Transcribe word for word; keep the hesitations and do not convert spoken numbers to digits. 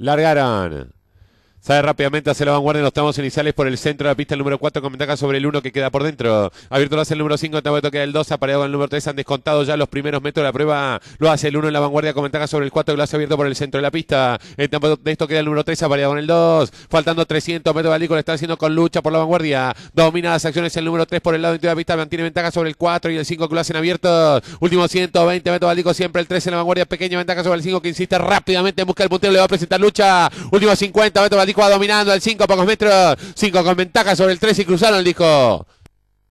Largaron. Sale rápidamente hacia la vanguardia en los tramos iniciales por el centro de la pista el número cuatro con ventaja sobre el uno que queda por dentro. Abierto lo hace el número cinco, Tabueto queda el dos, apareado el número tres, han descontado ya los primeros metros de la prueba. Lo hace el uno en la vanguardia con ventaja sobre el cuatro que lo hace abierto por el centro de la pista. El tiempo de esto queda el número tres, apareado en el dos. Faltando trescientos metros, Balico lo está haciendo con lucha por la vanguardia. Domina las acciones el número tres por el lado de la pista, mantiene ventaja sobre el cuatro y el cinco que lo hacen abiertos. Último ciento veinte metros, Balico siempre el tres en la vanguardia, pequeña ventaja sobre el cinco que insiste rápidamente en busca el puntero, le va a presentar lucha. Último cincuenta metros, Balico va dominando al cinco, pocos metros, cinco con ventaja sobre el tres y cruzaron, dijo.